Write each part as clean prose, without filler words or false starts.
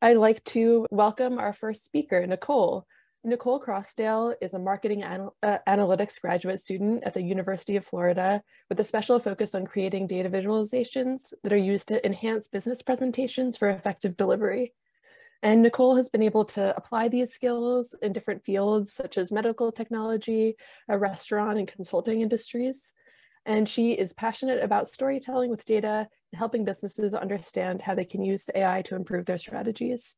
I'd like to welcome our first speaker, Nicole. Nicole Crosdale is a marketing analytics graduate student at the University of Florida with a special focus on creating data visualizations that are used to enhance business presentations for effective delivery. And Nicole has been able to apply these skills in different fields such as medical technology, restaurant and consulting industries. And she is passionate about storytelling with data and helping businesses understand how they can use AI to improve their strategies.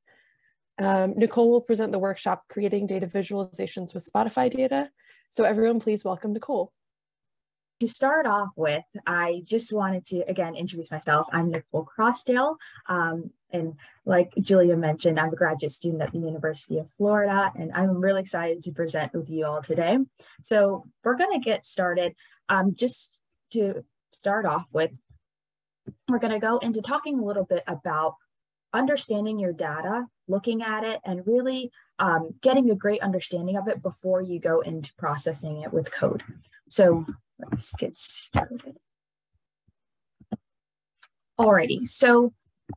Nicole will present the workshop, Creating Data Visualizations with Spotify Data. So everyone, please welcome Nicole. To start off with, I just wanted to, again, introduce myself. I'm Nicole Crosdale. And like Julia mentioned, I'm a graduate student at the University of Florida, and I'm really excited to present with you all today. So we're going to get started. Just to start off with, we're going to go into talking a little bit about understanding your data, looking at it, and really getting a great understanding of it before you go into processing it with code. So let's get started. Alrighty, so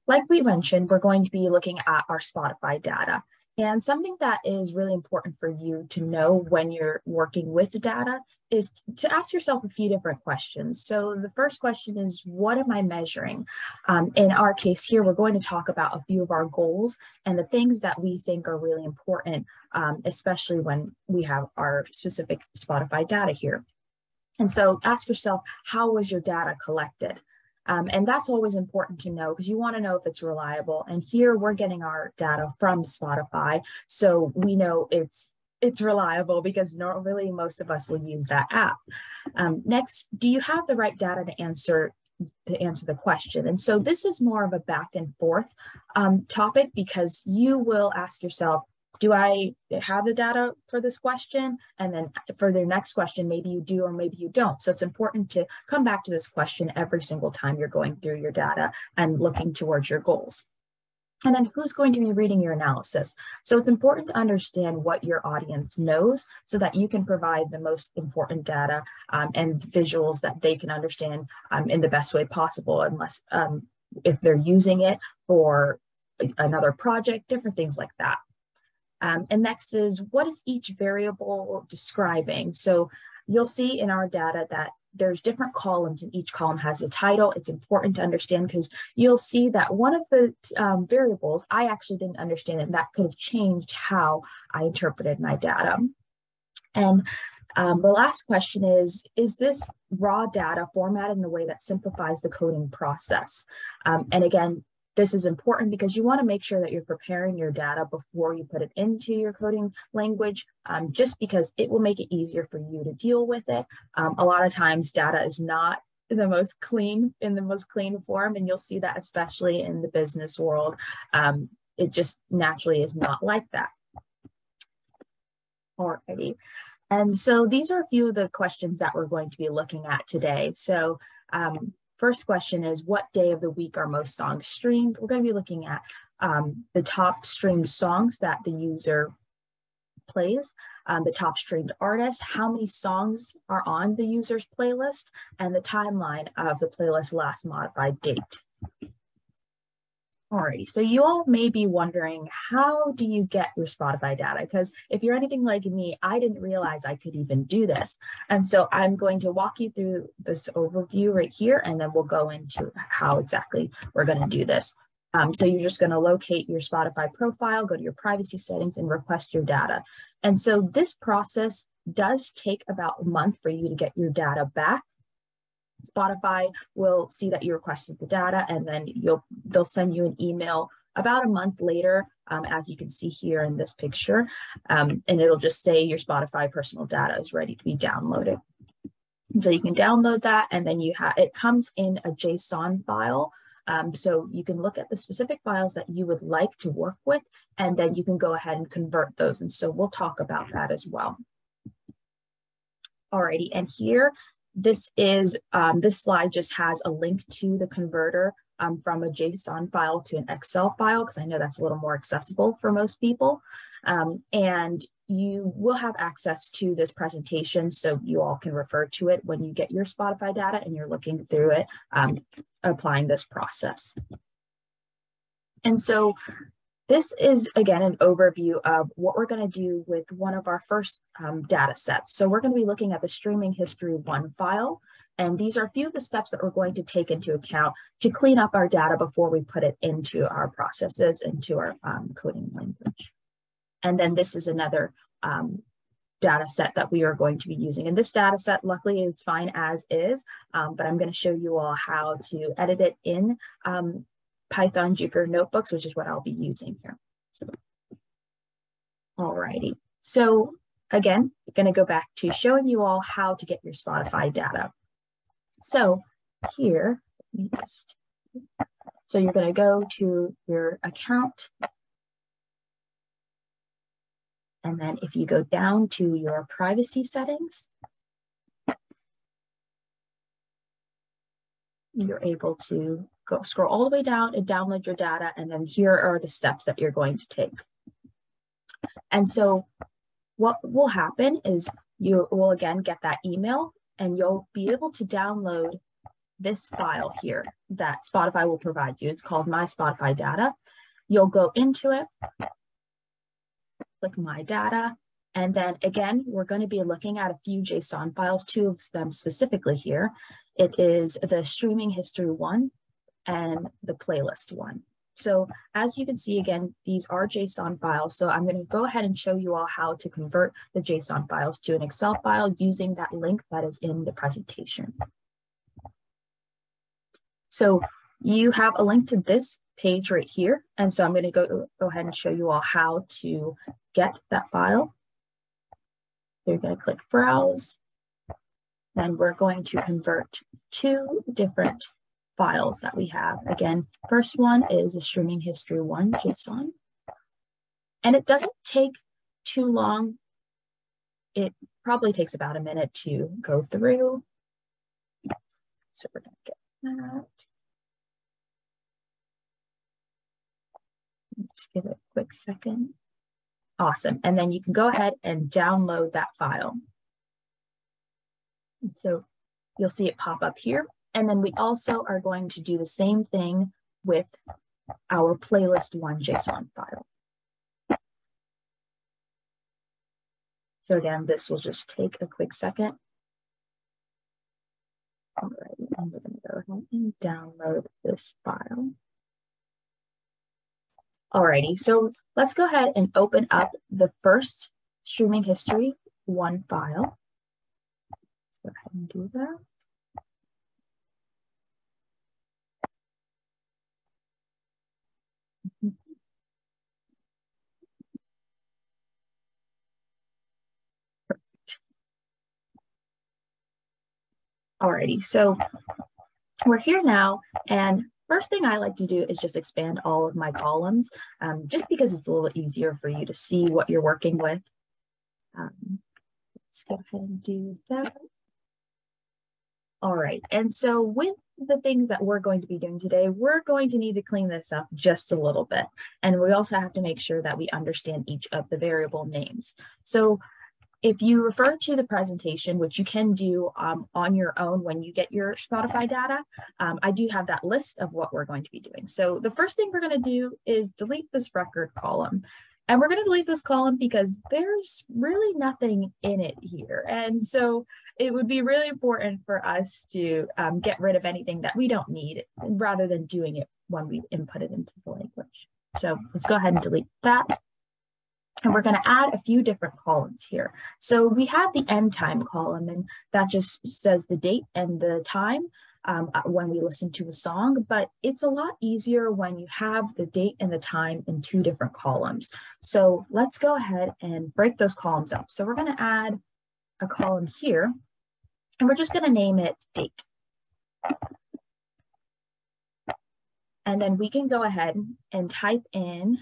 like we mentioned, we're going to be looking at our Spotify data. And something that is really important for you to know when you're working with the data is to ask yourself a few different questions. So the first question is, what am I measuring? In our case here, we're going to talk about a few of our goals and the things that we think are really important, especially when we have our specific Spotify data here. And so ask yourself, how was your data collected? And that's always important to know because you want to know if it's reliable. And here we're getting our data from Spotify, so we know it's reliable because normally most of us will use that app. Next, do you have the right data to answer the question? And so this is more of a back and forth topic because you will ask yourself, do I have the data for this question? And then for the next question, maybe you do or maybe you don't. So it's important to come back to this question every single time you're going through your data and looking towards your goals. And then who's going to be reading your analysis? So it's important to understand what your audience knows so that you can provide the most important data and visuals that they can understand in the best way possible, unless if they're using it for another project, different things like that. And next is, what is each variable describing? So you'll see in our data that there's different columns and each column has a title. It's important to understand because you'll see that one of the variables, I actually didn't understand it, and that could have changed how I interpreted my data. And the last question is this raw data formatted in a way that simplifies the coding process? And again, this is important because you want to make sure that you're preparing your data before you put it into your coding language, just because it will make it easier for you to deal with it. A lot of times data is not the most clean, in the most clean form, and you'll see that especially in the business world. It just naturally is not like that. Alrighty. And so these are a few of the questions that we're going to be looking at today. So first question is, what day of the week are most songs streamed? We're going to be looking at the top streamed songs that the user plays, the top streamed artists, how many songs are on the user's playlist, and the timeline of the playlist last modified date. Alrighty, so you all may be wondering, how do you get your Spotify data? Because if you're anything like me, I didn't realize I could even do this. And so I'm going to walk you through this overview right here, and then we'll go into how exactly we're going to do this. So you're just going to locate your Spotify profile, go to your privacy settings, and request your data. And so this process does take about a month for you to get your data back. Spotify will see that you requested the data, and then they'll send you an email about a month later, as you can see here in this picture, and it'll just say your Spotify personal data is ready to be downloaded. And so you can download that, and then it comes in a JSON file, so you can look at the specific files that you would like to work with, and then you can go ahead and convert those, and so we'll talk about that as well. Alrighty, and here, this slide just has a link to the converter from a JSON file to an Excel file, because I know that's a little more accessible for most people. And you will have access to this presentation, so you all can refer to it when you get your Spotify data and you're looking through it, applying this process. And so This is, again, an overview of what we're going to do with one of our first data sets. So we're going to be looking at the streaming history one file, and these are a few of the steps that we're going to take into account to clean up our data before we put it into our processes, into our coding language. And then this is another data set that we are going to be using. And this data set, luckily, is fine as is, but I'm going to show you all how to edit it in Python Jupyter Notebooks, which is what I'll be using here. So, alrighty. So again, I'm going to go back to showing you all how to get your Spotify data. So here, so you're going to go to your account. And then if you go down to your privacy settings, you're able to go scroll all the way down and download your data, and then here are the steps that you're going to take. And so what will happen is you will again get that email, and you'll be able to download this file here that Spotify will provide you. It's called My Spotify Data. You'll go into it, click My Data, and then again, we're going to be looking at a few JSON files, two of them specifically here. It is the streaming history one and the playlist one. So as you can see, again, these are JSON files. So I'm going to go ahead and show you all how to convert the JSON files to an Excel file using that link that is in the presentation. So you have a link to this page right here. And so I'm going to go ahead and show you all how to get that file. You're going to click Browse. Then we're going to convert two different files that we have. Again, first one is the streaming history one JSON, and it doesn't take too long. It probably takes about a minute to go through. So we're going to get that. Just give it a quick second. Awesome. And then you can go ahead and download that file. And so you'll see it pop up here. And then we also are going to do the same thing with our playlist one JSON file. So again, this will just take a quick second. All right, and we're going to go ahead and download this file. Alrighty, so let's go ahead and open up the first streaming history one file. Let's go ahead and do that. Alrighty, so we're here now, and first thing I like to do is just expand all of my columns, just because it's a little easier for you to see what you're working with. Let's go ahead and do that. All right, and so with the things that we're going to be doing today, we're going to need to clean this up just a little bit. And we also have to make sure that we understand each of the variable names. So if you refer to the presentation, which you can do on your own when you get your Spotify data, I do have that list of what we're going to be doing. So the first thing we're going to do is delete this record column. And we're going to delete this column because there's really nothing in it here. And so it would be really important for us to get rid of anything that we don't need rather than doing it when we input it into the language. So let's go ahead and delete that. And we're going to add a few different columns here. So we have the end time column, and that just says the date and the time when we listen to the song, but it's a lot easier when you have the date and the time in two different columns. So let's go ahead and break those columns up. So we're going to add a column here, and we're just going to name it date. And then we can go ahead and type in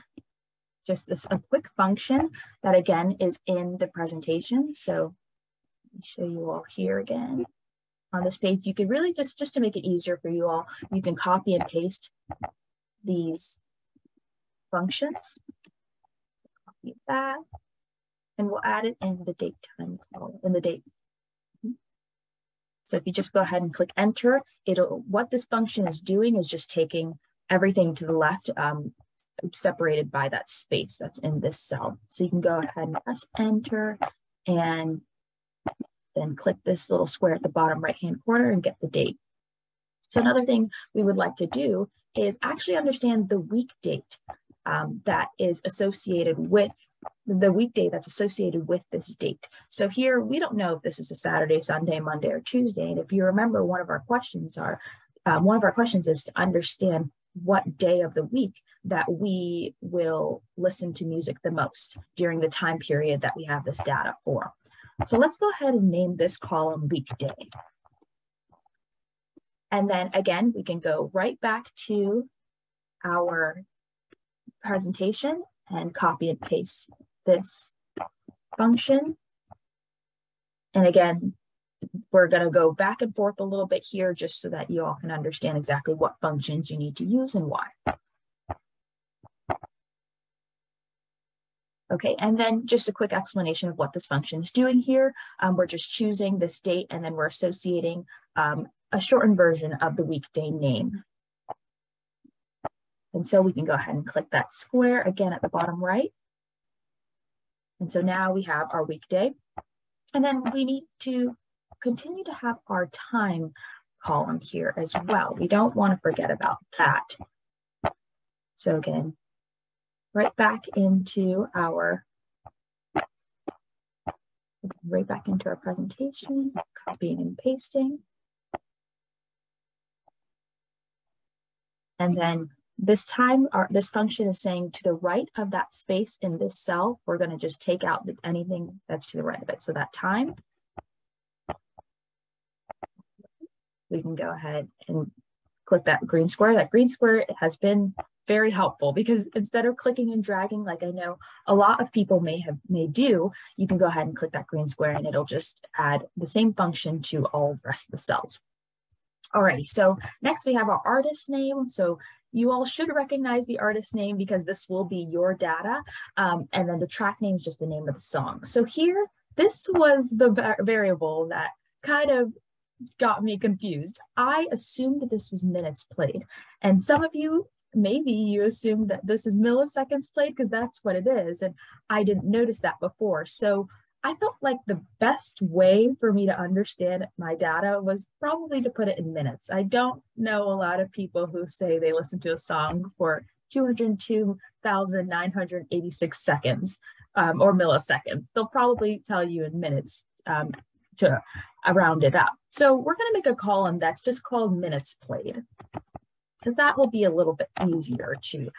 just a quick function that again is in the presentation. So let me show you all here again on this page. You could really just to make it easier for you all, you can copy and paste these functions. Copy that, and we'll add it in the date time column, in the date. So if you just go ahead and click enter, it'll, what this function is doing is just taking everything to the left, separated by that space that's in this cell. So you can go ahead and press enter and then click this little square at the bottom right-hand corner and get the date. So another thing we would like to do is actually understand the week date that is associated with the weekday that's associated with this date. So here we don't know if this is a Saturday, Sunday, Monday, or Tuesday. And if you remember, one of our questions is to understand what day of the week that we will listen to music the most during the time period that we have this data for. So let's go ahead and name this column weekday. And then again, we can go right back to our presentation and copy and paste this function. And again, we're going to go back and forth a little bit here just so that you all can understand exactly what functions you need to use and why. Okay, and then just a quick explanation of what this function is doing here. We're just choosing this date and then we're associating a shortened version of the weekday name. And so we can go ahead and click that square again at the bottom right. And so now we have our weekday. And then we need to continue to have our time column here as well. We don't want to forget about that. So again, right back into our presentation, copying and pasting. And then this time, this function is saying to the right of that space in this cell, we're going to just take out anything that's to the right of it. So that time, we can go ahead and click that green square. That green square has been very helpful because instead of clicking and dragging, like I know a lot of people may do, you can go ahead and click that green square and it'll just add the same function to all the rest of the cells. Alrighty, so next we have our artist name. So you all should recognize the artist name because this will be your data. And then the track name is just the name of the song. So here, this was the variable that kind of got me confused. I assumed that this was minutes played. And some of you, maybe you assume that this is milliseconds played because that's what it is. And I didn't notice that before. So I felt like the best way for me to understand my data was probably to put it in minutes. I don't know a lot of people who say they listen to a song for 202,986 seconds or milliseconds. They'll probably tell you in minutes to round it up. So we're going to make a column that's just called minutes played, because that will be a little bit easier to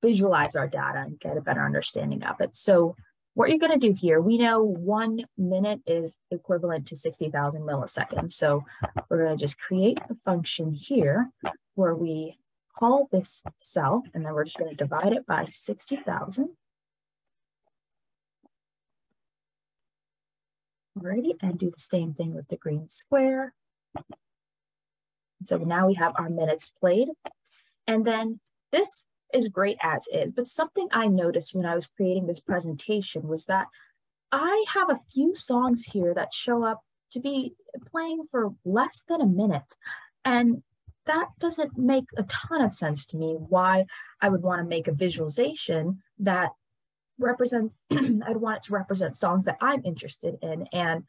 visualize our data and get a better understanding of it. So what you're going to do here, we know 1 minute is equivalent to 60,000 milliseconds. So we're going to just create a function here where we call this cell, and then we're just going to divide it by 60,000. Alrighty, and do the same thing with the green square. So now we have our minutes played. And then this is great as is, but something I noticed when I was creating this presentation was that I have a few songs here that show up to be playing for less than a minute. And that doesn't make a ton of sense to me, why I would want to make a visualization that represents, I'd want it to represent songs that I'm interested in. And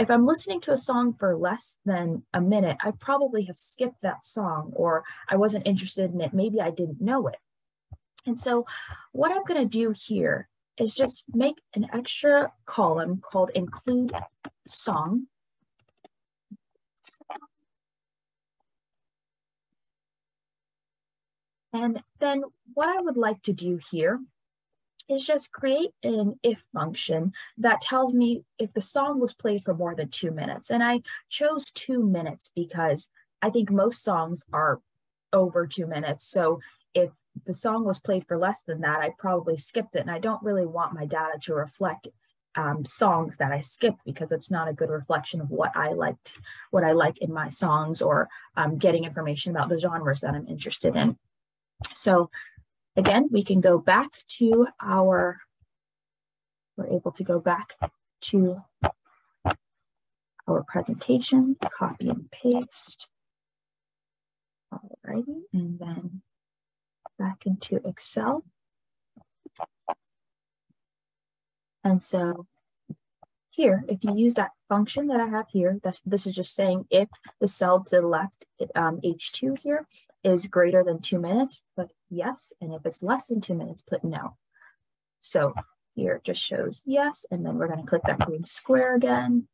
if I'm listening to a song for less than a minute, I probably have skipped that song or I wasn't interested in it. Maybe I didn't know it. And so what I'm going to do here is just make an extra column called include song. And then what I would like to do here is just create an if function that tells me if the song was played for more than 2 minutes. And I chose 2 minutes because I think most songs are over 2 minutes. So if the song was played for less than that, I probably skipped it. And I don't really want my data to reflect songs that I skipped because it's not a good reflection of what I liked, what I like in my songs, or getting information about the genres that I'm interested in. So again, we can go back to our, we're able to go back to our presentation, copy and paste. Alrighty, and then back into Excel. And so here, if you use that function that I have here, this is just saying if the cell to the left, H2 here, is greater than 2 minutes, put yes. And if it's less than 2 minutes, put no. So here it just shows yes. And then we're going to click that green square again.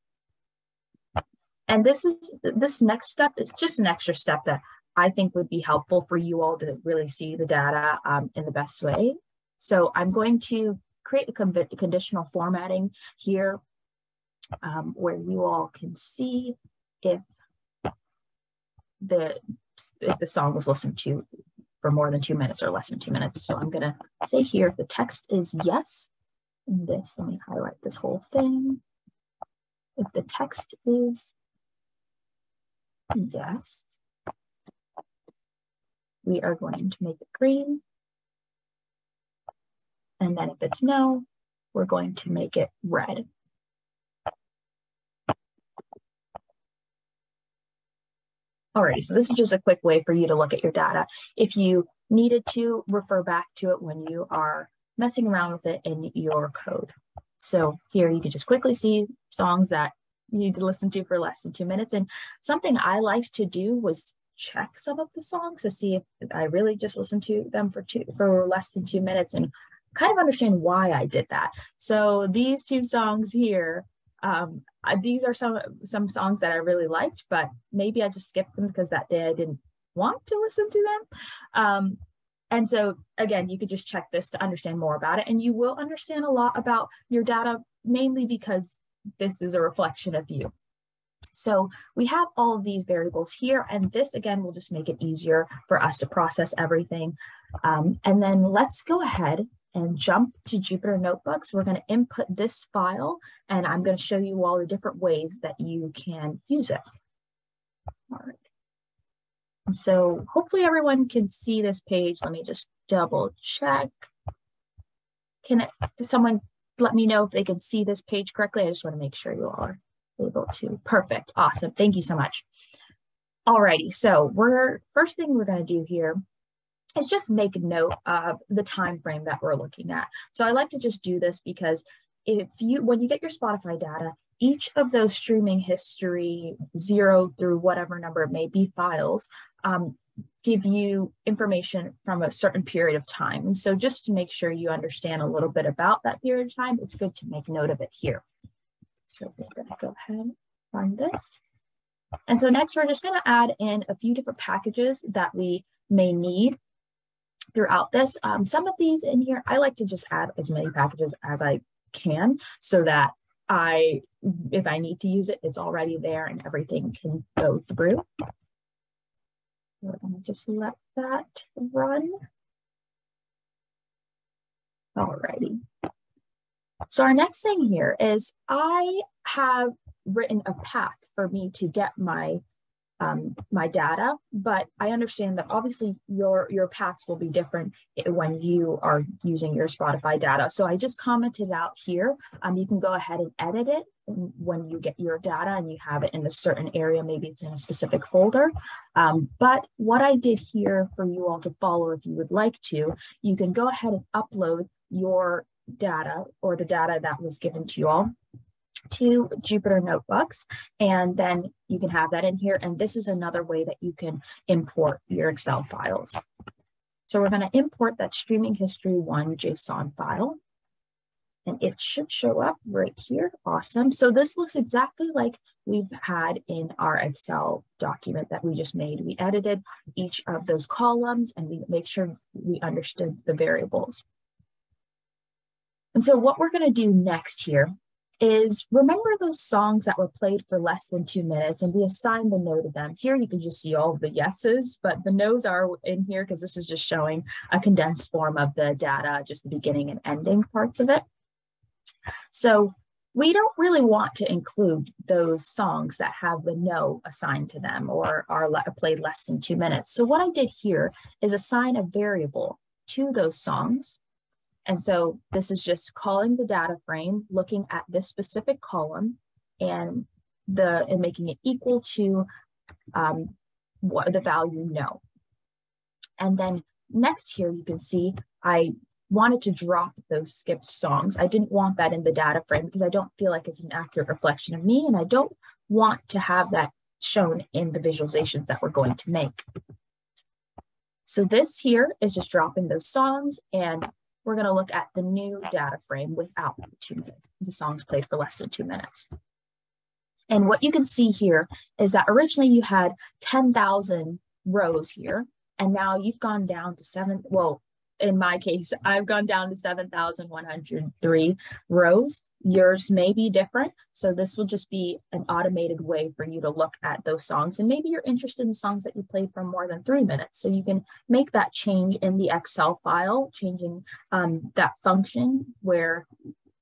And this next step is just an extra step that I think would be helpful for you all to really see the data in the best way. So I'm going to create a conditional formatting here where you all can see if the song was listened to for more than 2 minutes or less than 2 minutes. So I'm gonna say here, the text is yes. And this, let me highlight this whole thing. If the text is yes, we are going to make it green. And then if it's no, we're going to make it red. Alrighty, so this is just a quick way for you to look at your data. If you needed to refer back to it when you are messing around with it in your code. So here you can just quickly see songs that you need to listen to for less than 2 minutes. And something I liked to do was check some of the songs to see if I really just listened to them for less than 2 minutes and kind of understand why I did that. So these two songs here, these are some songs that I really liked, but maybe I just skipped them because that day I didn't want to listen to them. And so again, you could just check this to understand more about it, and you will understand a lot about your data, mainly because this is a reflection of you. So we have all of these variables here, and this again will just make it easier for us to process everything. And then let's go ahead and jump to Jupyter Notebooks. We're going to input this file, and I'm going to show you all the different ways that you can use it. All right. And so hopefully everyone can see this page. Let me just double check. Can someone let me know if they can see this page correctly? I just want to make sure you all are able to. Perfect. Awesome. Thank you so much. Alrighty. So first thing we're going to do here is just make a note of the time frame that we're looking at. So I like to just do this because when you get your Spotify data, each of those streaming history 0 through whatever number it may be files give you information from a certain period of time. And so just to make sure you understand a little bit about that period of time, it's good to make note of it here. So we're going to go ahead and run this. And so next, we're just going to add in a few different packages that we may need throughout this. Some of these in here, I like to just add as many packages as I can so that if I need to use it, it's already there and everything can go through. We're going to just let that run. Alrighty. So our next thing here is I have written a path for me to get my data, but I understand that obviously your paths will be different when you are using your Spotify data. So I just commented out here. You can go ahead and edit it when you get your data and you have it in a certain area. Maybe it's in a specific folder. But what I did here for you all to follow, if you would like to, you can go ahead and upload your data or the data that was given to you all to Jupyter Notebooks, and then you can have that in here. And this is another way that you can import your Excel files. So we're going to import that streaming history 1 JSON file, and it should show up right here. Awesome. So this looks exactly like we've had in our Excel document that we just made. We edited each of those columns and we make sure we understood the variables. And so what we're going to do next here is remember those songs that were played for less than 2 minutes, and we assign the no to them. Here you can just see all the yeses, but the no's are in here because this is just showing a condensed form of the data, just the beginning and ending parts of it. So we don't really want to include those songs that have the no assigned to them or are played less than 2 minutes. So what I did here is assign a variable to those songs. And so this is just calling the data frame, looking at this specific column and making it equal to the value no. And then Next here, you can see I wanted to drop those skipped songs. I didn't want that in the data frame because I don't feel like it's an accurate reflection of me, and I don't want to have that shown in the visualizations that we're going to make. So this here is just dropping those songs, and we're going to look at the new data frame without the songs played for less than 2 minutes. And what you can see here is that originally you had 10,000 rows here, and now you've gone down to seven, well, in my case, I've gone down to 7,103 rows. Yours may be different. So this will just be an automated way for you to look at those songs. And maybe you're interested in songs that you played for more than 3 minutes. So you can make that change in the Excel file, changing that function where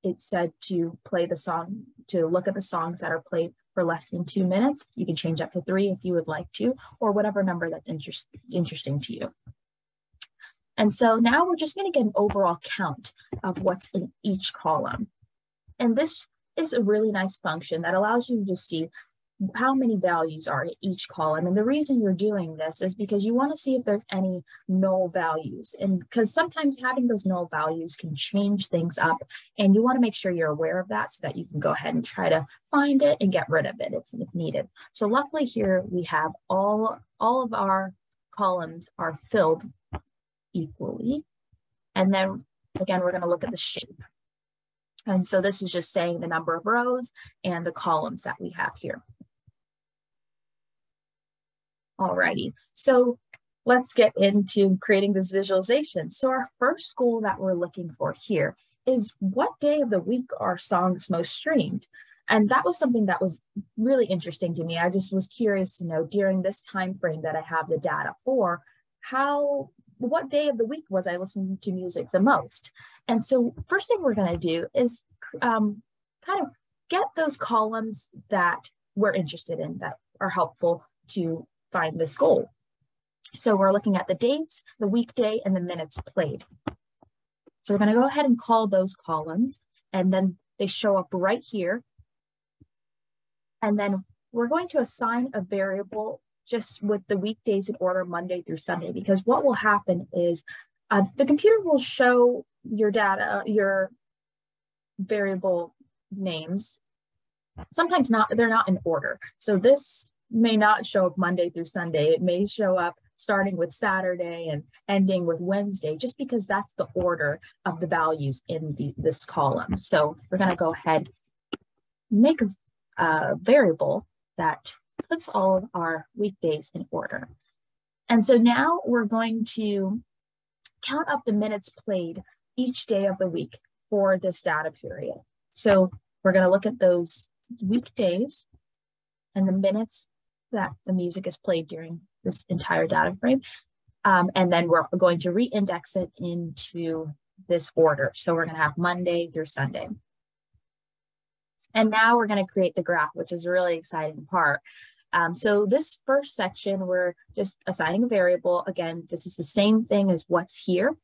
it said to play the song, to look at the songs that are played for less than 2 minutes. You can change that to 3 if you would like to, or whatever number that's interesting to you. And so now we're just going to get an overall count of what's in each column. And this is a really nice function that allows you to see how many values are in each column. And the reason you're doing this is because you want to see if there's any null values. And because sometimes having those null values can change things up, and you want to make sure you're aware of that so that you can go ahead and try to find it and get rid of it if needed. So luckily here we have all of our columns are filled equally. And then again, we're going to look at the shape. And so this is just saying the number of rows and the columns that we have here. Alrighty, so let's get into creating this visualization. So our first goal that we're looking for here is what day of the week are songs most streamed? And that was something that was really interesting to me. I just was curious to know during this time frame that I have the data for, what day of the week was I listening to music the most? And so first thing we're going to do is kind of get those columns that we're interested in that are helpful to find this goal. So we're looking at the dates, the weekday, and the minutes played. So we're going to go ahead and call those columns, and then they show up right here. And then we're going to assign a variable just with the weekdays in order Monday through Sunday, because what will happen is the computer will show your data, your variable names. Sometimes they're not in order. So this may not show up Monday through Sunday. It may show up starting with Saturday and ending with Wednesday, just because that's the order of the values in this column. So we're gonna go ahead, make a variable that puts all of our weekdays in order. And so now we're going to count up the minutes played each day of the week for this data period. So we're going to look at those weekdays and the minutes that the music is played during this entire data frame. And then we're going to reindex it into this order. So we're going to have Monday through Sunday. And now we're going to create the graph, which is a really exciting part. So this first section, we're just assigning a variable. Again, this is the same thing as what's here,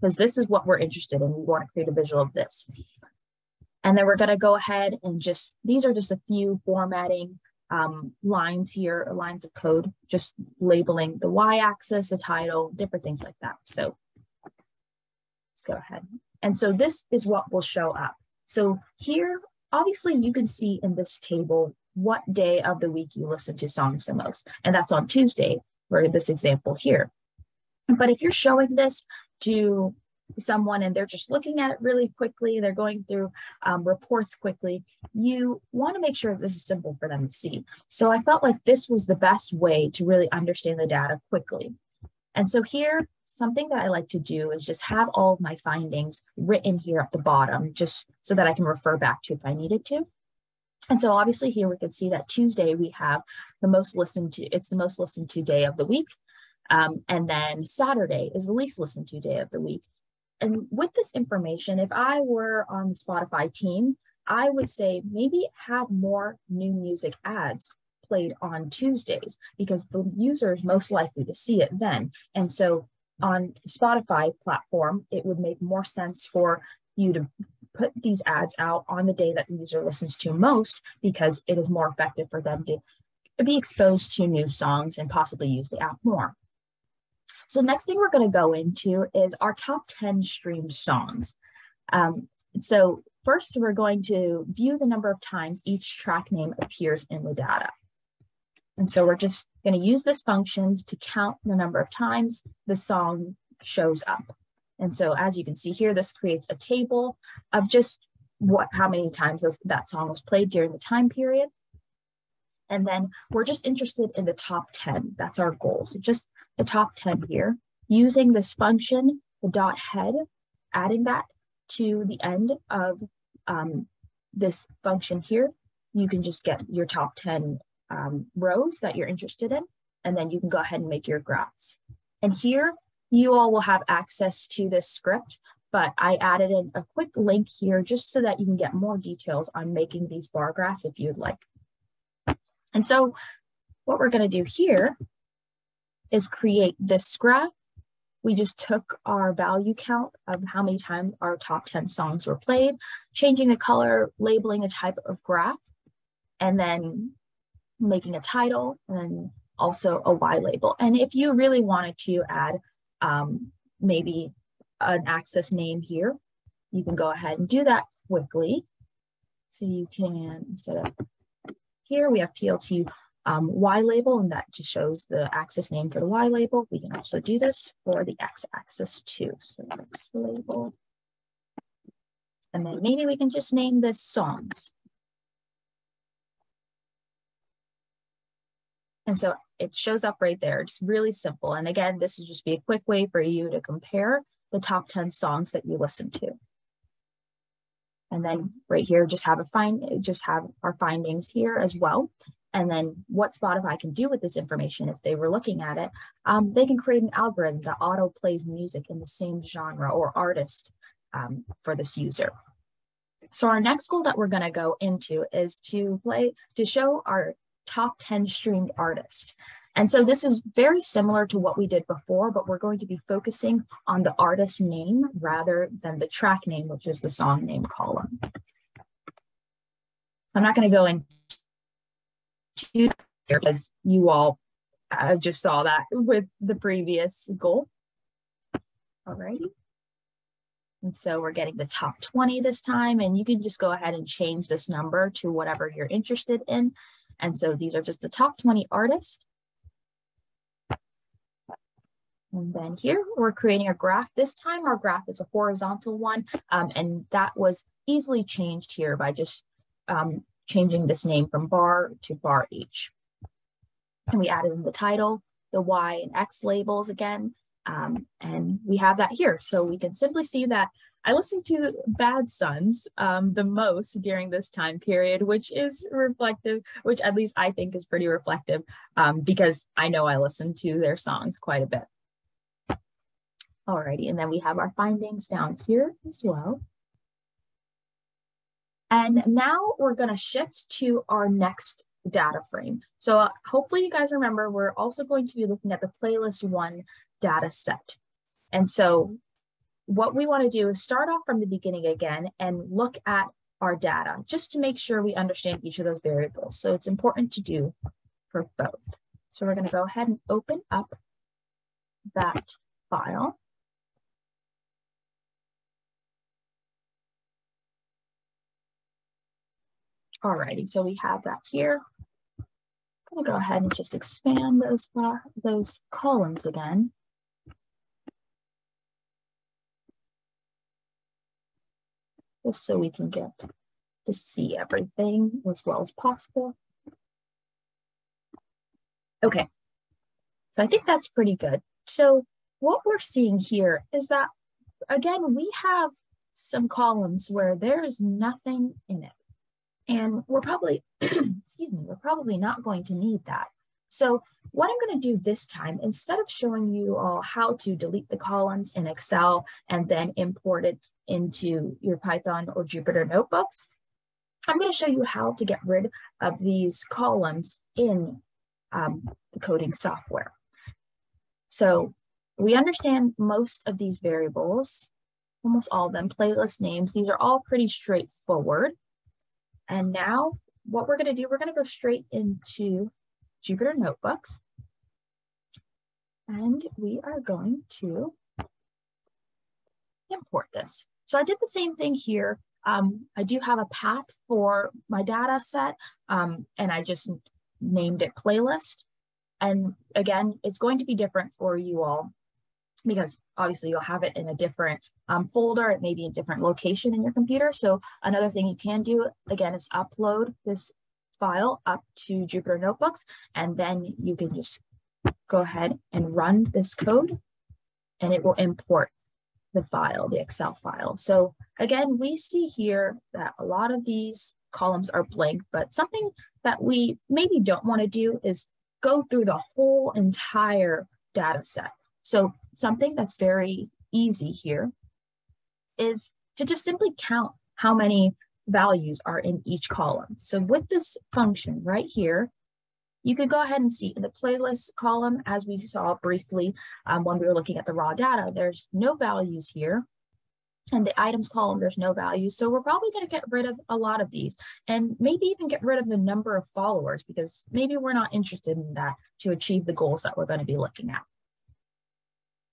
because this is what we're interested in. We want to create a visual of this. And then we're going to go ahead and just, these are just a few formatting lines here, lines of code, just labeling the y-axis, the title, different things like that. So let's go ahead. And so this is what will show up. So here, obviously, you can see in this table what day of the week you listen to songs the most, and that's on Tuesday for this example here. But if you're showing this to someone and they're just looking at it really quickly, they're going through reports quickly, you want to make sure this is simple for them to see. So I felt like this was the best way to really understand the data quickly. And so here, something that I like to do is just have all of my findings written here at the bottom, just so that I can refer back to if I needed to. And so obviously here we can see that Tuesday we have the most listened to, it's the most listened to day of the week. And then Saturday is the least listened to day of the week. And with this information, if I were on the Spotify team, I would say maybe have more new music ads played on Tuesdays, because the user is most likely to see it then. And so on Spotify platform, it would make more sense for you to put these ads out on the day that the user listens to most, because it is more effective for them to be exposed to new songs and possibly use the app more. So next thing we're going to go into is our top 10 streamed songs. So first, we're going to view the number of times each track name appears in the data. And so we're just going to use this function to count the number of times the song shows up. And so as you can see here, this creates a table of just how many times that song was played during the time period. And then we're just interested in the top 10. That's our goal. So just the top 10 here. Using this function, the dot head, adding that to the end of this function here, you can just get your top 10 rows that you're interested in, and then you can go ahead and make your graphs. And here, you all will have access to this script, but I added in a quick link here just so that you can get more details on making these bar graphs if you'd like. And so what we're going to do here is create this graph. We just took our value count of how many times our top 10 songs were played, changing the color, labeling the type of graph, and then making a title and then also a Y label. And if you really wanted to add maybe an access name here, you can go ahead and do that quickly. So you can, instead of here, we have PLT Y label, and that just shows the access name for the Y label. We can also do this for the X axis too. So X label. And then maybe we can just name this songs. And so it shows up right there. It's really simple. And again, this would just be a quick way for you to compare the top 10 songs that you listen to. And then right here, just have our findings here as well. And then what Spotify can do with this information, if they were looking at it, they can create an algorithm that auto plays music in the same genre or artist for this user. So our next goal that we're going to go into is to show our top 10 streamed artist. And so this is very similar to what we did before, but we're going to be focusing on the artist name rather than the track name, which is the song name column. I'm not going to go into here because you all just saw that with the previous goal. Alrighty. And so we're getting the top 20 this time, and you can just go ahead and change this number to whatever you're interested in. And so these are just the top 20 artists. And then here we're creating a graph. This time our graph is a horizontal one, and that was easily changed here by just changing this name from bar to bar each. And we added in the title, the Y and X labels again, and we have that here. So we can simply see that I listened to Bad Suns the most during this time period, which is reflective, which at least I think is pretty reflective because I know I listened to their songs quite a bit. Alrighty, and then we have our findings down here as well. And now we're going to shift to our next data frame. So hopefully you guys remember, we're also going to be looking at the playlist one data set. And so what we want to do is start off from the beginning again and look at our data just to make sure we understand each of those variables. So it's important to do for both. So we're going to go ahead and open up that file. Alrighty, so we have that here. I'm going to go ahead and just expand those columns again. Just so we can get to see everything as well as possible. Okay, so I think that's pretty good. So what we're seeing here is that, again, we have some columns where there is nothing in it. And we're probably, excuse me, we're probably not going to need that. So what I'm going to do this time, instead of showing you all how to delete the columns in Excel and then import it into your Python or Jupyter Notebooks, I'm going to show you how to get rid of these columns in the coding software. So we understand most of these variables, almost all of them, playlist names, these are all pretty straightforward. And now what we're going to do, we're going to go straight into Jupyter Notebooks. and we are going to import this. So I did the same thing here. I do have a path for my data set, and I just named it playlist. And again, it's going to be different for you all because obviously you'll have it in a different folder. It may be a different location in your computer. So another thing you can do, again, is upload this file up to Jupyter Notebooks, and then you can just go ahead and run this code, and it will import the file, the Excel file. So again, we see here that a lot of these columns are blank, but something that we maybe don't want to do is go through the whole entire data set. So something that's very easy here is to just simply count how many values are in each column. So with this function right here, you can go ahead and see in the playlist column, as we saw briefly when we were looking at the raw data, there's no values here. And the items column, there's no values. So we're probably going to get rid of a lot of these and maybe even get rid of the number of followers because maybe we're not interested in that to achieve the goals that we're going to be looking at.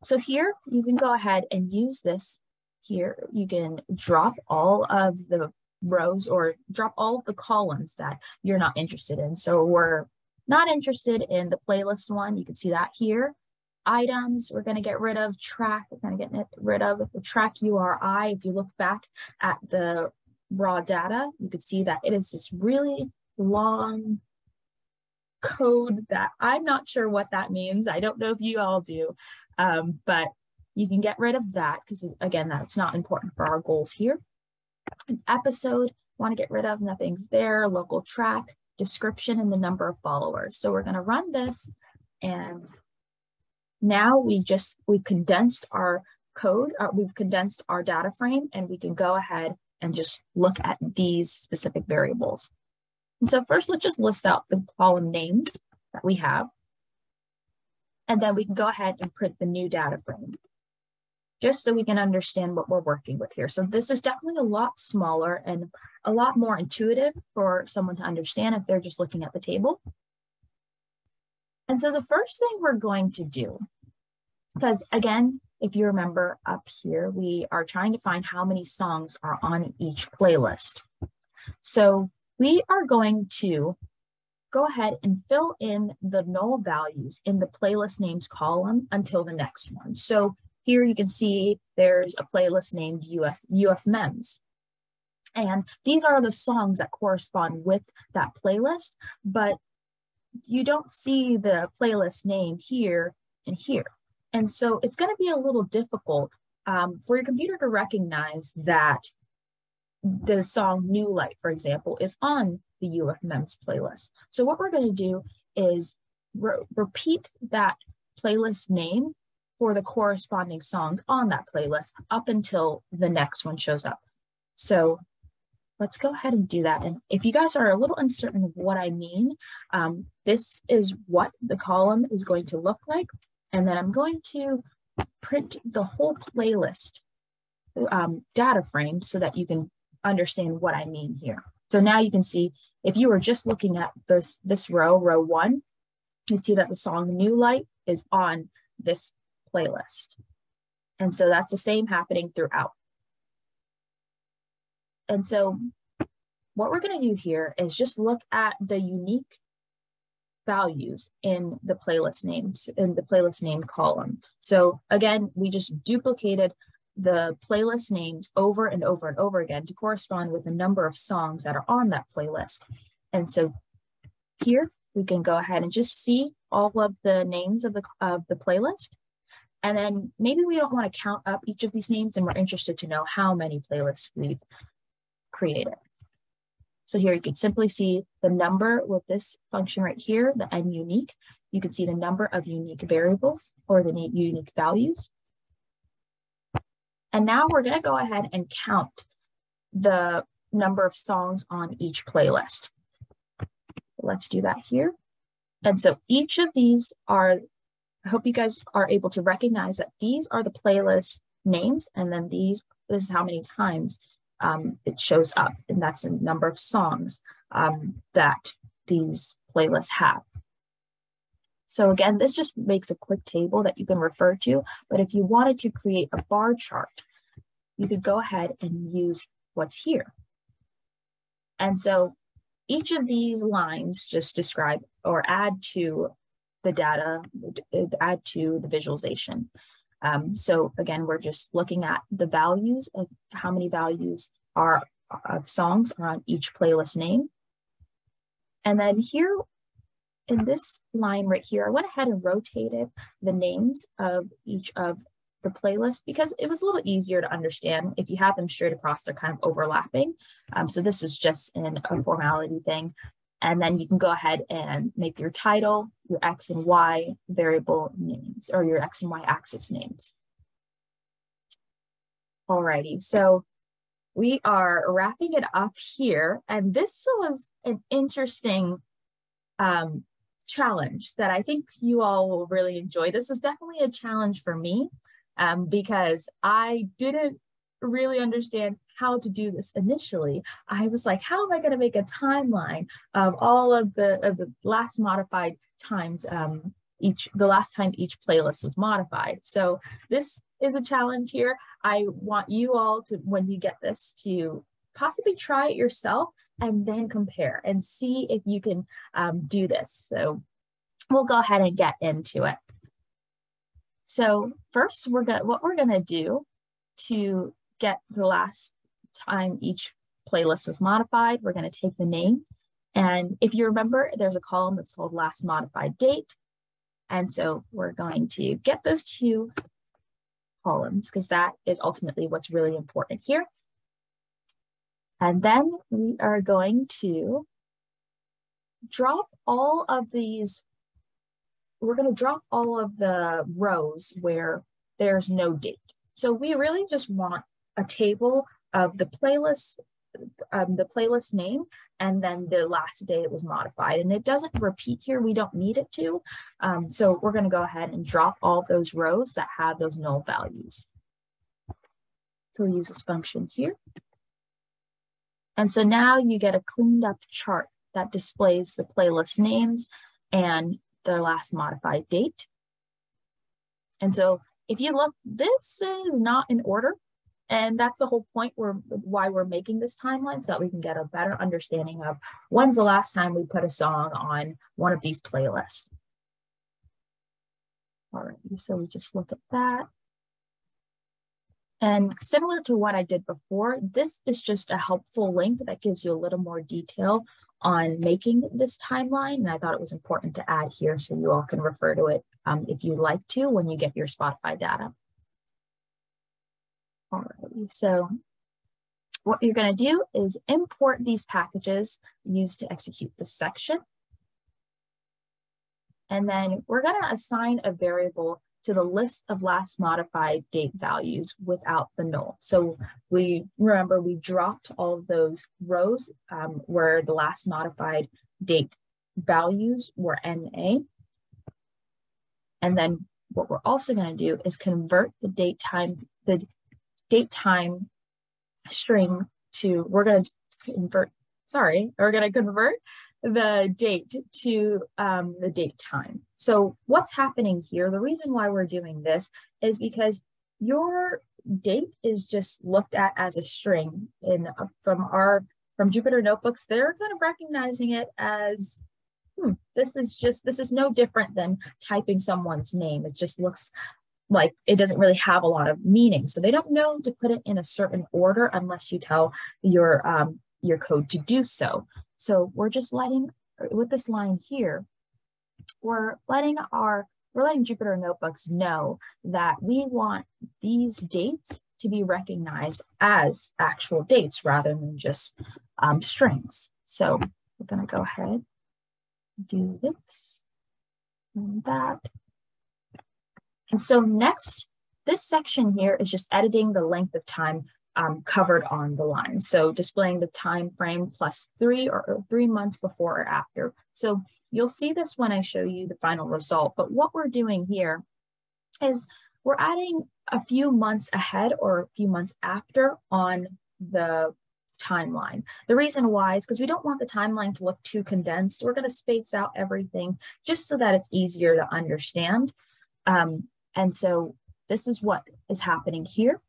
So here you can go ahead and use this here. You can drop all of the rows or drop all of the columns that you're not interested in. So we're not interested in the playlist one. You can see that here. Items, we're going to get rid of track. We're going to get rid of the track URI. If you look back at the raw data, you could see that it is this really long code that I'm not sure what that means. I don't know if you all do, but you can get rid of that because, again, that's not important for our goals here. An episode, want to get rid of, nothing's there. Local track, description, and the number of followers. So we're going to run this, and now we've condensed our code, we've condensed our data frame, and we can go ahead and just look at these specific variables. And so first, let's just list out the column names that we have, and then we can go ahead and print the new data frame, just so we can understand what we're working with here. So this is definitely a lot smaller and a lot more intuitive for someone to understand if they're just looking at the table. And so the first thing we're going to do, because again, if you remember up here, we are trying to find how many songs are on each playlist. So we are going to go ahead and fill in the null values in the playlist names column until the next one. So here you can see there's a playlist named UF MEMS. And these are the songs that correspond with that playlist, but you don't see the playlist name here and here. And so it's going to be a little difficult for your computer to recognize that the song New Light, for example, is on the UF MEMS playlist. So what we're going to do is repeat that playlist name for the corresponding songs on that playlist up until the next one shows up. So let's go ahead and do that. And if you guys are a little uncertain of what I mean, this is what the column is going to look like. And then I'm going to print the whole playlist data frame so that you can understand what I mean here. So now you can see, if you were just looking at this row one, you see that the song New Light is on this playlist. And so that's the same happening throughout. And so what we're going to do here is just look at the unique values in the playlist names, in the playlist name column. So again, we just duplicated the playlist names over and over and over again to correspond with the number of songs that are on that playlist. And so here we can go ahead and just see all of the names of the playlist. And then maybe we don't want to count up each of these names, and we're interested to know how many playlists we've created. So here you can simply see the number with this function right here, the n unique. You can see the number of unique variables or the unique values. And now we're going to go ahead and count the number of songs on each playlist. Let's do that here. And so each of these are, I hope you guys are able to recognize that these are the playlist names, and then these, this is how many times it shows up, and that's the number of songs that these playlists have. So again, this just makes a quick table that you can refer to, but if you wanted to create a bar chart, you could go ahead and use what's here. And so each of these lines just describe or add to the data, add to the visualization. So again, we're just looking at the values of how many values are of songs are on each playlist name. And then here in this line right here, I went ahead and rotated the names of each of the playlists because it was a little easier to understand. If you have them straight across, they're kind of overlapping. So this is just a formality thing. And then you can go ahead and make your title, your X and Y variable names, or your X and Y axis names. Alrighty, so we are wrapping it up here. And this was an interesting challenge that I think you all will really enjoy. This was definitely a challenge for me because I didn't really understand how to do this initially. I was like, how am I going to make a timeline of all of the last modified times, the last time each playlist was modified. So this is a challenge here. I want you all to, when you get this, to possibly try it yourself and then compare and see if you can do this. So we'll go ahead and get into it. So first, what we're gonna do to get the last time each playlist was modified, we're going to take the name. And if you remember, there's a column that's called last modified date. And so we're going to get those two columns because that is ultimately what's really important here. And then we are going to drop all of these. We're going to drop all of the rows where there's no date. So we really just want a table of the playlist name, and then the last day it was modified. And it doesn't repeat here, we don't need it to. So we're gonna go ahead and drop all those rows that have those null values. So we'll use this function here. And so now you get a cleaned up chart that displays the playlist names and their last modified date. And so if you look, this is not in order. And that's the whole point why we're making this timeline, so that we can get a better understanding of when's the last time we put a song on one of these playlists. All right, so we just look at that. And similar to what I did before, this is just a helpful link that gives you a little more detail on making this timeline. And I thought it was important to add here so you all can refer to it if you'd like to when you get your Spotify data. Alrighty, so what you're going to do is import these packages used to execute this section. And then we're going to assign a variable to the list of last modified date values without the null. So we remember we dropped all of those rows where the last modified date values were NA. And then what we're also going to do is convert the date time string to, we're going to convert the date to the date time. So what's happening here, the reason why we're doing this is because your date is just looked at as a string in from Jupyter Notebooks. They're kind of recognizing it as this is no different than typing someone's name. It just looks like it doesn't really have a lot of meaning. So they don't know to put it in a certain order unless you tell your code to do so. So we're just letting, with this line here, we're letting Jupyter Notebooks know that we want these dates to be recognized as actual dates rather than just strings. So we're gonna go ahead, do this and that. And so next, this section here is just editing the length of time covered on the line. So displaying the time frame plus 3 or 3 months before or after. So you'll see this when I show you the final result. But what we're doing here is we're adding a few months ahead or a few months after on the timeline. The reason why is because we don't want the timeline to look too condensed. We're going to space out everything just so that it's easier to understand. And so this is what is happening here.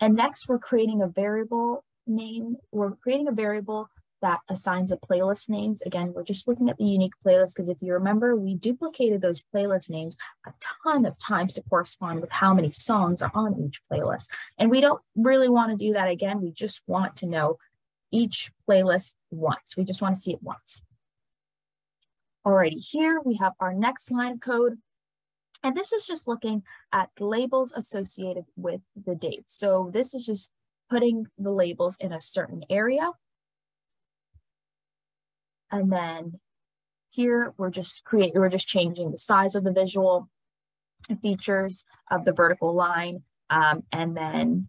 And next, we're creating a variable name. We're creating a variable that assigns a playlist names. Again, we're just looking at the unique playlist because if you remember, we duplicated those playlist names a ton of times to correspond with how many songs are on each playlist. And we don't really want to do that again. We just want to know each playlist once. We just want to see it once. Alrighty, here we have our next line of code. And this is just looking at the labels associated with the dates. So this is just putting the labels in a certain area. And then here we're just changing the size of the visual features of the vertical line, and then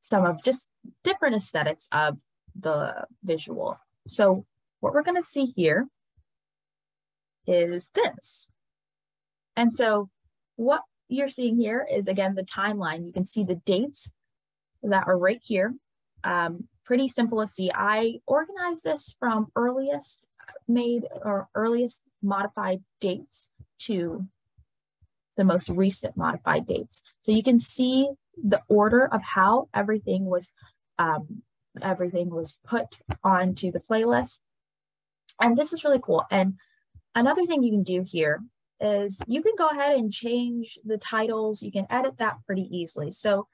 some of just different aesthetics of the visual. So what we're going to see here is this. And so what you're seeing here is, again, the timeline. You can see the dates that are right here. Pretty simple to see. I organized this from earliest made or earliest modified dates to the most recent modified dates. So you can see the order of how everything was put onto the playlist. And this is really cool. And another thing you can do here is you can go ahead and change the titles. You can edit that pretty easily. So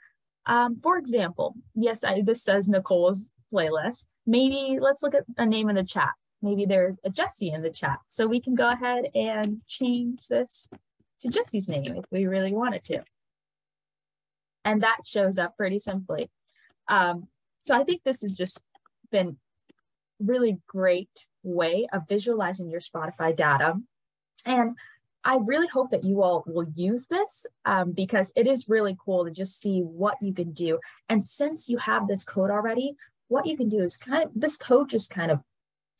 for example, yes, this says Nicole's playlist. Maybe let's look at a name in the chat. Maybe there's a Jessie in the chat. So we can go ahead and change this to Jessie's name if we really wanted to. And that shows up pretty simply. So I think this has just been a really great way of visualizing your Spotify data. And I really hope that you all will use this because it is really cool to just see what you can do. And since you have this code already, what you can do is this code just kind of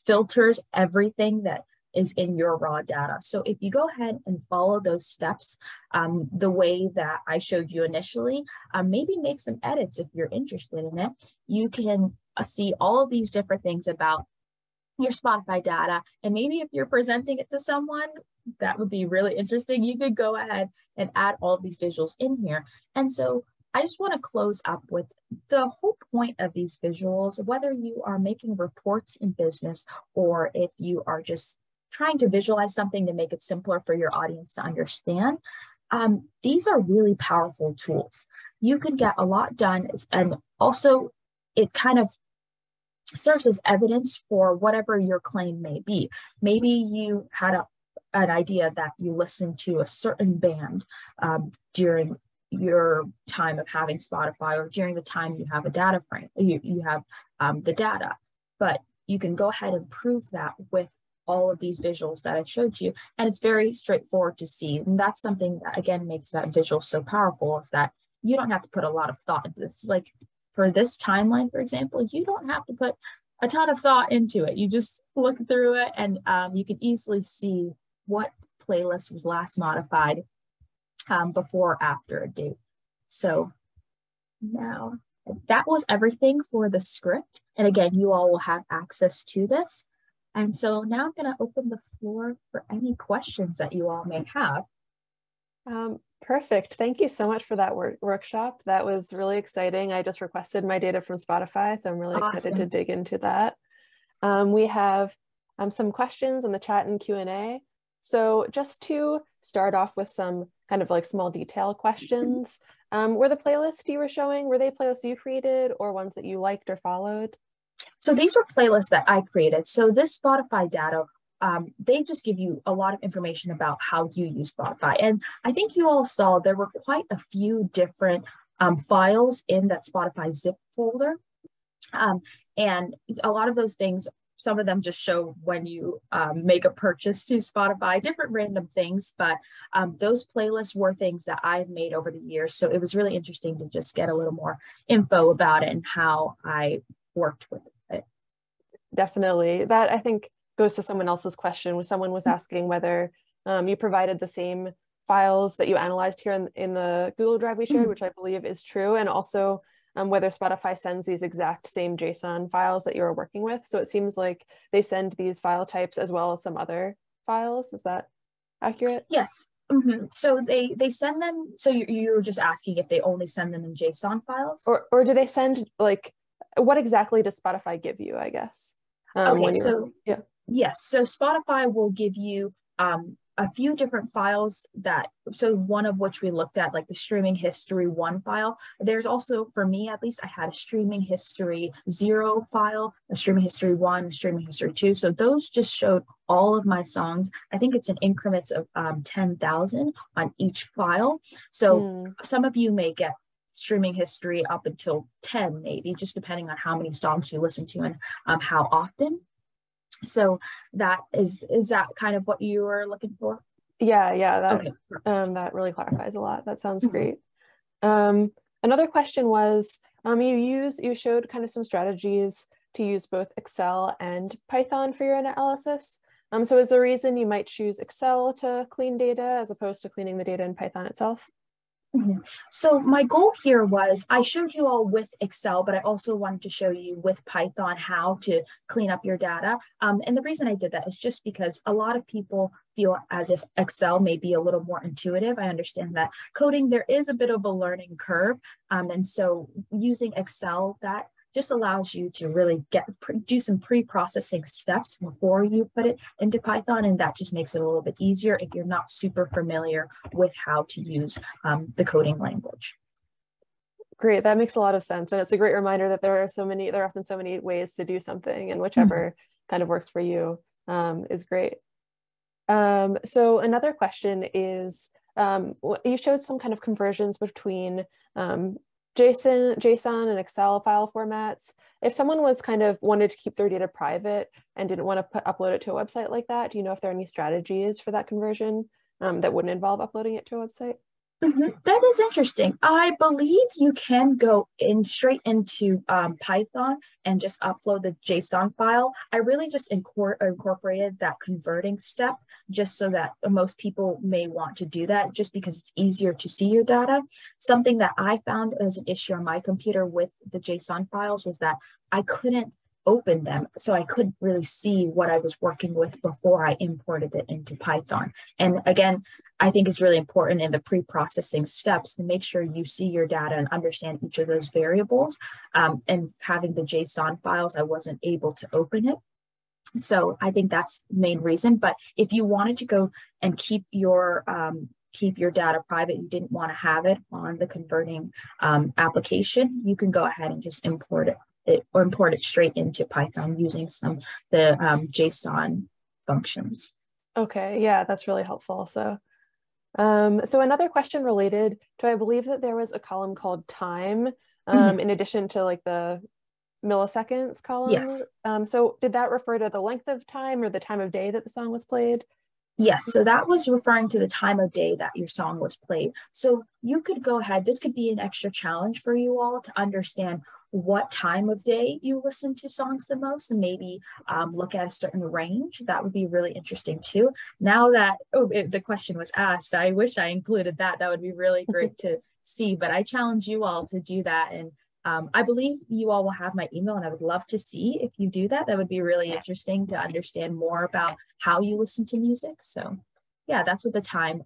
filters everything that is in your raw data. So if you go ahead and follow those steps the way that I showed you initially, maybe make some edits if you're interested in it. You can see all of these different things about your Spotify data, and maybe if you're presenting it to someone, that would be really interesting. You could go ahead and add all of these visuals in here. And so I just want to close up with the whole point of these visuals, whether you are making reports in business or if you are just trying to visualize something to make it simpler for your audience to understand. These are really powerful tools. You can get a lot done, and also it kind of serves as evidence for whatever your claim may be. Maybe you had an idea that you listened to a certain band during your time of having Spotify, or during the time you have a data frame, you have the data, but you can go ahead and prove that with all of these visuals that I showed you. And it's very straightforward to see. And that's something that, again, makes that visual so powerful, is that you don't have to put a lot of thought into this. Like, for this timeline, for example, you don't have to put a ton of thought into it. You just look through it, and you can easily see what playlist was last modified before or after a date. So now that was everything for the script. And again, you all will have access to this. And so now I'm going to open the floor for any questions that you all may have. Perfect. Thank you so much for that workshop. That was really exciting. I just requested my data from Spotify, so I'm really excited to dig into that. We have some questions in the chat and Q&A. So just to start off with some kind of like small detail questions, were the playlists you were showing, were they playlists you created or ones that you liked or followed? So these were playlists that I created. So this Spotify data, they just give you a lot of information about how you use Spotify. And I think you all saw there were quite a few different files in that Spotify zip folder. And a lot of those things, some of them just show when you make a purchase to Spotify, different random things, but those playlists were things that I've made over the years. So it was really interesting to just get a little more info about it and how I worked with it. Definitely. That, I think, goes to someone else's question, where someone was asking whether you provided the same files that you analyzed here in the Google Drive we shared, which I believe is true, and also whether Spotify sends these exact same JSON files that you were working with. So it seems like they send these file types as well as some other files. Is that accurate? Yes. Mm-hmm. So they send them, so you were just asking if they only send them in JSON files? Or do they send, like, what exactly does Spotify give you, I guess? Okay, so, yeah. Yes, so Spotify will give you a few different files that, so one of which we looked at, like the streaming history 1 file. There's also, for me at least, I had a streaming history 0 file, a streaming history 1, a streaming history 2. So those just showed all of my songs. I think it's in increments of 10,000 on each file. So some of you may get streaming history up until 10, maybe, just depending on how many songs you listen to and how often. So that is that kind of what you were looking for? Yeah, that, okay. That really clarifies a lot. That sounds great. Another question was, you showed kind of some strategies to use both Excel and Python for your analysis. So is the reason you might choose Excel to clean data as opposed to cleaning the data in Python itself? Mm-hmm. So my goal here was, I showed you all with Excel, but I also wanted to show you with Python how to clean up your data. And the reason I did that is just because a lot of people feel as if Excel may be a little more intuitive. I understand that coding, there is a bit of a learning curve. And so using Excel, that just allows you to really do some pre-processing steps before you put it into Python, and that just makes it a little bit easier if you're not super familiar with how to use the coding language. Great, that makes a lot of sense, and it's a great reminder that there are often so many ways to do something, and whichever kind of works for you is great. So another question is, you showed some kind of conversions between JSON and Excel file formats. If someone was kind of wanted to keep their data private and didn't want to upload it to a website like that, do you know if there are any strategies for that conversion that wouldn't involve uploading it to a website? Mm-hmm. That is interesting. I believe you can go in straight into Python and just upload the JSON file. I really just incorporated that converting step just so that most people may want to do that just because it's easier to see your data. Something that I found as an issue on my computer with the JSON files was that I couldn't open them, so I couldn't really see what I was working with before I imported it into Python. And again, I think it's really important in the pre-processing steps to make sure you see your data and understand each of those variables. And having the JSON files, I wasn't able to open it. So I think that's the main reason. But if you wanted to go and keep your data private, you didn't want to have it on the converting application, you can go ahead and just import it. Or import it straight into Python using some of the JSON functions. Okay, yeah, that's really helpful. So another question related to, I believe that there was a column called time in addition to like the milliseconds column. Yes. So did that refer to the length of time or the time of day that the song was played? Yes, so that was referring to the time of day that your song was played. So you could go ahead, this could be an extra challenge for you all to understand what time of day you listen to songs the most, and maybe look at a certain range. That would be really interesting too. Now that the question was asked, I wish I included that. That would be really great to see, but I challenge you all to do that. And I believe you all will have my email, and I would love to see if you do that. That would be really interesting to understand more about how you listen to music. So yeah, that's what the time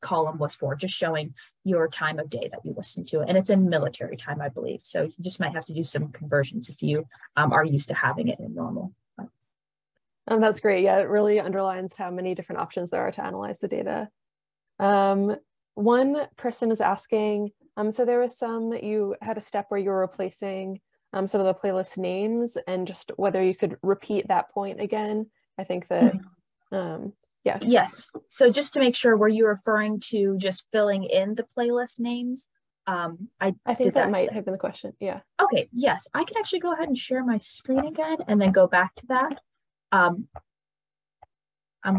column was for, just showing your time of day that you listen to it. And it's in military time, I believe. So you just might have to do some conversions if you are used to having it in normal. That's great. Yeah, it really underlines how many different options there are to analyze the data. One person is asking, so there was you had a step where you were replacing some of the playlist names, and just whether you could repeat that point again. I think that, yeah. Yes, so just to make sure, were you referring to just filling in the playlist names? I think that might have been the question, yeah. Okay, yes, I can actually go ahead and share my screen again and then go back to that. I'm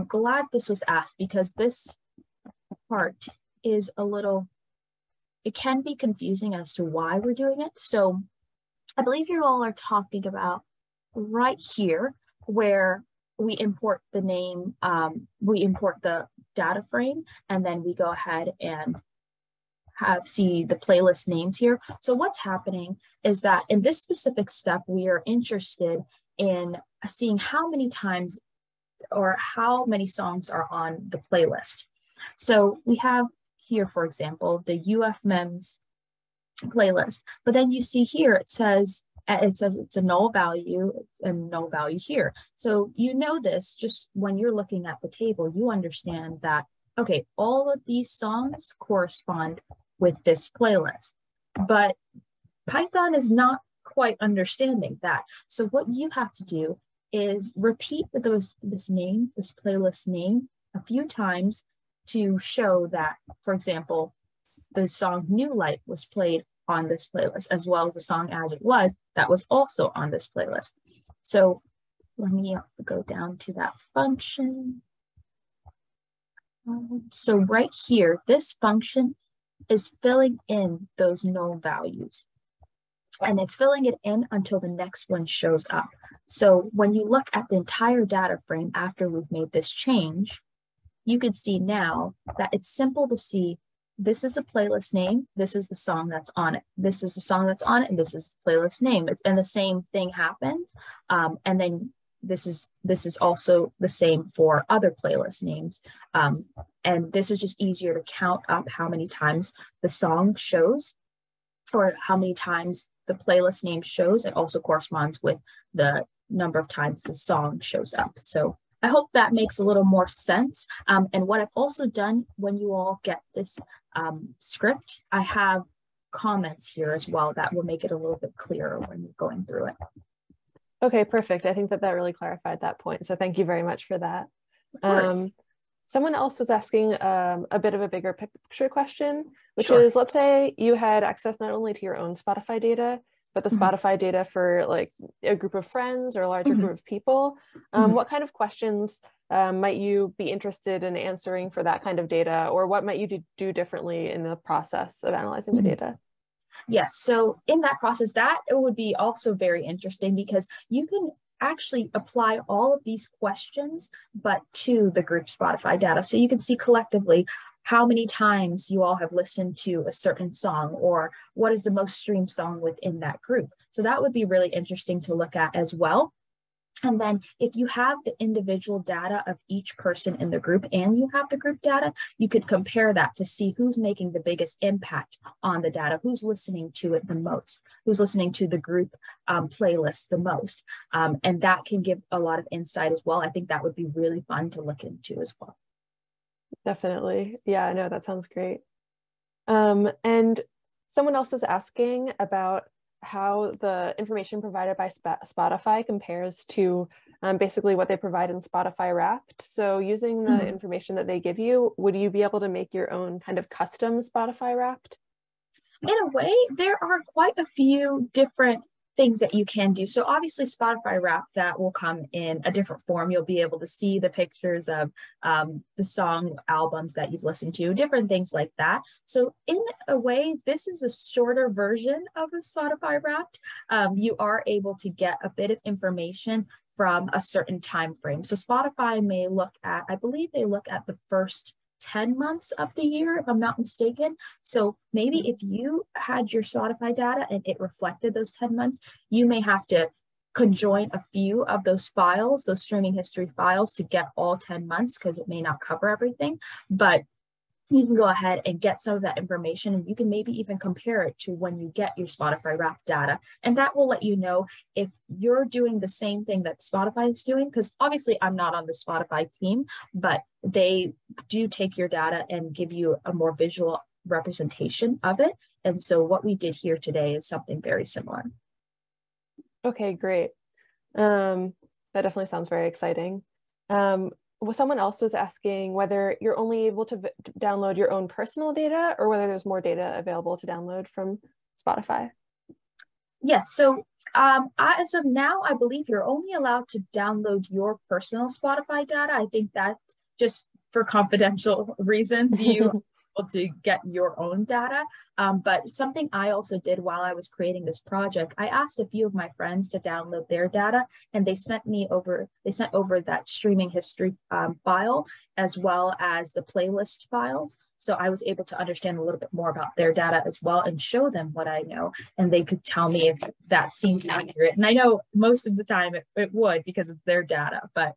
glad this was asked because this part is a little, it can be confusing as to why we're doing it. So I believe you all are talking about right here where we import the name, we import the data frame, and then we go ahead and have, see the playlist names here. So what's happening is that in this specific step, we are interested in seeing how many times or how many songs are on the playlist. So we have here, for example, the UF MEMS playlist, but then you see here, it says it's a null value and null value here. So you know this just when you're looking at the table, you understand that, okay, all of these songs correspond with this playlist, but Python is not quite understanding that. So what you have to do is repeat this playlist name a few times to show that, for example, the song New Light was played on this playlist, as well as the song As It Was that was also on this playlist. So let me go down to that function. So right here, this function is filling in those null values, and it's filling it in until the next one shows up. So when you look at the entire data frame after we've made this change, you can see now that it's simple to see this is the playlist name, this is the song that's on it, this is the song that's on it, and this is the playlist name. And the same thing happens. And then this is also the same for other playlist names. And this is just easier to count up how many times the song shows or how many times the playlist name shows. It also corresponds with the number of times the song shows up. So I hope that makes a little more sense. And what I've also done, when you all get this script, I have comments here as well that will make it a little bit clearer when you're going through it. Okay, perfect. I think that that really clarified that point. So thank you very much for that. Someone else was asking a bit of a bigger picture question, which is, let's say you had access not only to your own Spotify data, but the Spotify data for like a group of friends or a larger group of people. What kind of questions might you be interested in answering for that kind of data, or what might you do differently in the process of analyzing the data? Yes, so in that process, that it would be also very interesting, because you can actually apply all of these questions, but to the group Spotify data. So you can see collectively how many times you all have listened to a certain song, or what is the most streamed song within that group. So that would be really interesting to look at as well. And then if you have the individual data of each person in the group and you have the group data, you could compare that to see who's making the biggest impact on the data, who's listening to it the most, who's listening to the group playlist the most. And that can give a lot of insight as well. I think that would be really fun to look into as well. Definitely. Yeah, I know that sounds great. And someone else is asking about how the information provided by Spotify compares to basically what they provide in Spotify Wrapped. So using the information that they give you, would you be able to make your own kind of custom Spotify Wrapped? In a way, there are quite a few different things that you can do. So obviously Spotify Wrapped, that will come in a different form. You'll be able to see the pictures of the song albums that you've listened to, different things like that. So in a way, this is a shorter version of a Spotify Wrapped. You are able to get a bit of information from a certain time frame. So Spotify may look at, I believe they look at the first 10 months of the year, if I'm not mistaken. So maybe if you had your Spotify data and it reflected those 10 months, you may have to conjoin a few of those files, those streaming history files, to get all 10 months, because it may not cover everything. But you can go ahead and get some of that information, and you can maybe even compare it to when you get your Spotify Wrapped data. And that will let you know if you're doing the same thing that Spotify is doing, because obviously I'm not on the Spotify team, but they do take your data and give you a more visual representation of it. And so what we did here today is something very similar. Okay, great. That definitely sounds very exciting. Well, someone else was asking whether you're only able to download your own personal data, or whether there's more data available to download from Spotify. Yes, so as of now, I believe you're only allowed to download your personal Spotify data. I think that just for confidential reasons, you to get your own data. But something I also did while I was creating this project, I asked a few of my friends to download their data, and they sent over that streaming history file as well as the playlist files. So I was able to understand a little bit more about their data as well and show them what I know, and they could tell me if that seems accurate. And I know most of the time it would because it's their data, but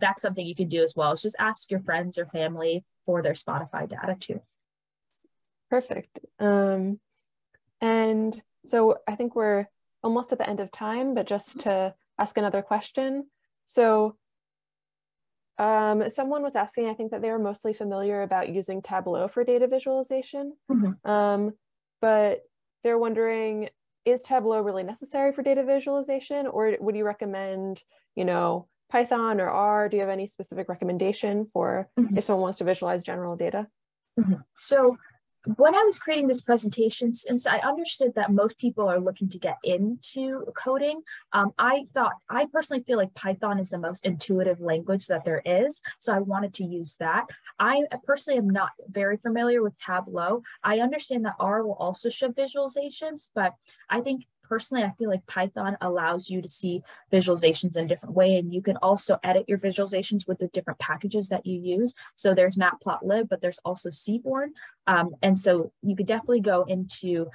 that's something you can do as well, is just ask your friends or family for their Spotify data too. Perfect. And so I think we're almost at the end of time, but just to ask another question. So someone was asking, I think, that they were mostly familiar about using Tableau for data visualization, but they're wondering, is Tableau really necessary for data visualization, or would you recommend, you know, Python or R? Do you have any specific recommendation for if someone wants to visualize general data? So when I was creating this presentation, since I understood that most people are looking to get into coding, I personally feel like Python is the most intuitive language that there is. So I wanted to use that. I personally am not very familiar with Tableau. I understand that R will also show visualizations, but I think personally, I feel like Python allows you to see visualizations in a different way, and you can also edit your visualizations with the different packages that you use. So there's matplotlib, but there's also Seaborn. And so you could definitely go into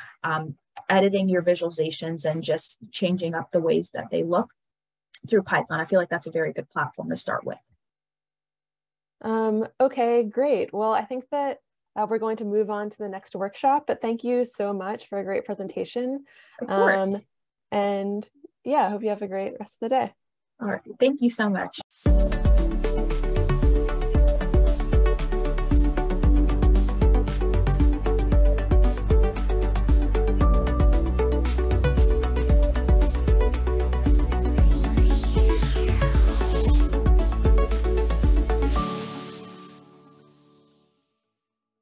editing your visualizations and just changing up the ways that they look through Python. I feel like that's a very good platform to start with. Okay, great. Well, I think that we're going to move on to the next workshop, but thank you so much for a great presentation. Of course. And yeah, I hope you have a great rest of the day. All right. Thank you so much.